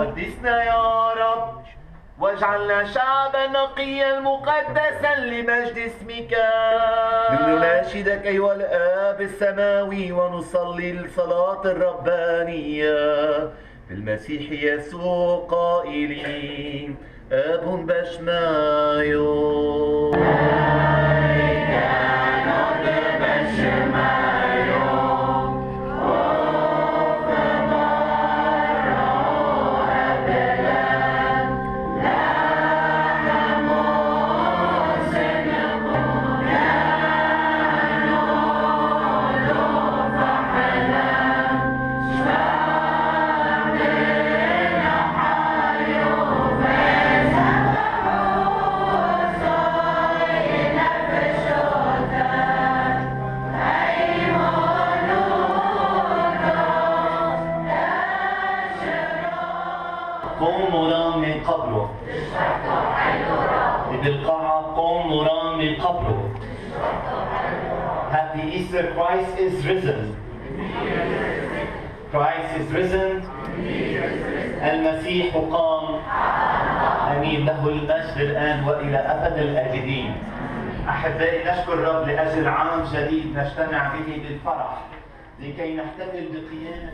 قدسنا يا رب واجعلنا شعبا نقيا مقدسا لمجد اسمك. نناشدك ايها الاب السماوي ونصلي الصلاه الربانيه بالمسيح يسوع قائلين: اب بشمايو قوم نوران من قبره بالقاعة. قوم نوران من قبره. Happy Easter, Christ is risen. Christ is risen. المسيح قام. آمين. له المجد الآن وإلى أبد الآبدين. أحبائي، نشكر الرب لأجل عام جديد نجتمع به بالفرح لكي نحتفل بقيامة.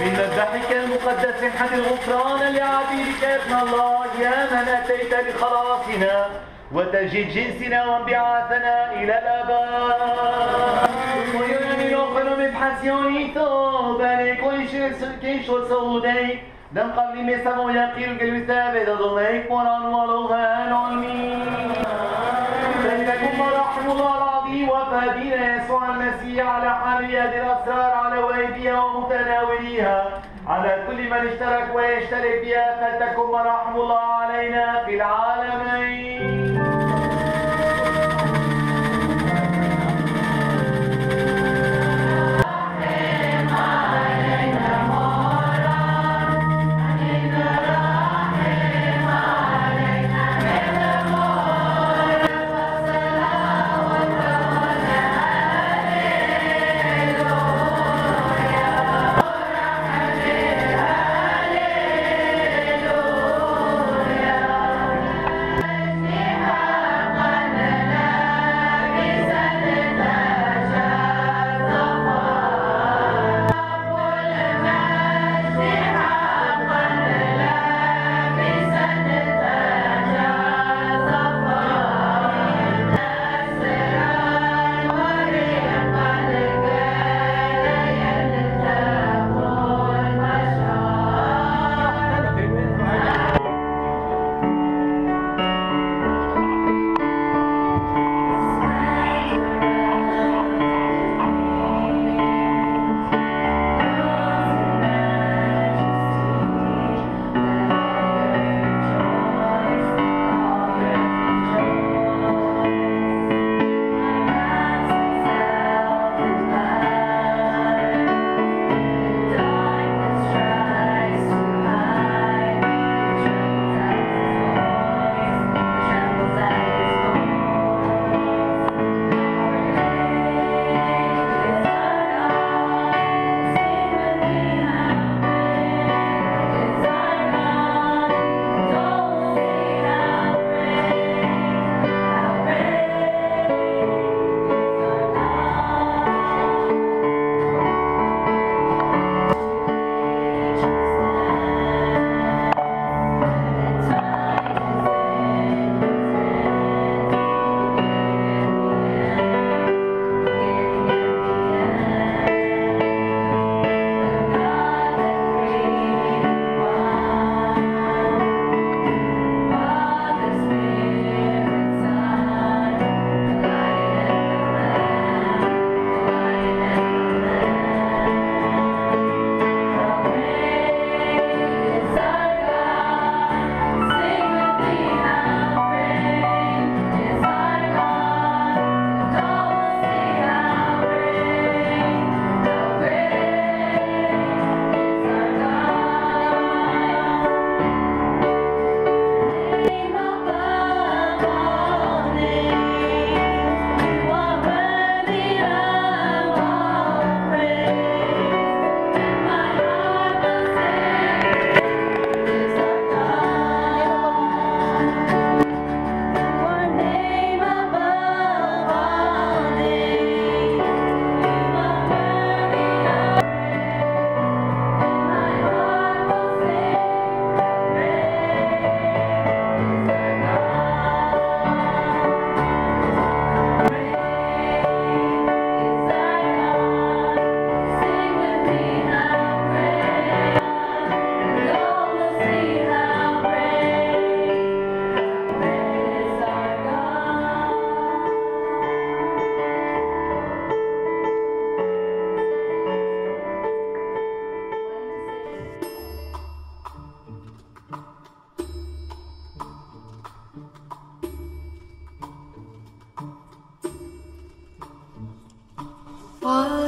من الضحك المقدس من حد الغفران لعبيدك يا ابن الله، يا من أتيت بخلاصنا وتجد جنسنا وانبعاثنا إلى الآباء. وفادينا يسوع المسيح على حامل هذه الأسرار على وأيديها ومتناوليها على كل من اشترك ويشترك بها، فلتكن مراحم الله علينا في العالمين. What?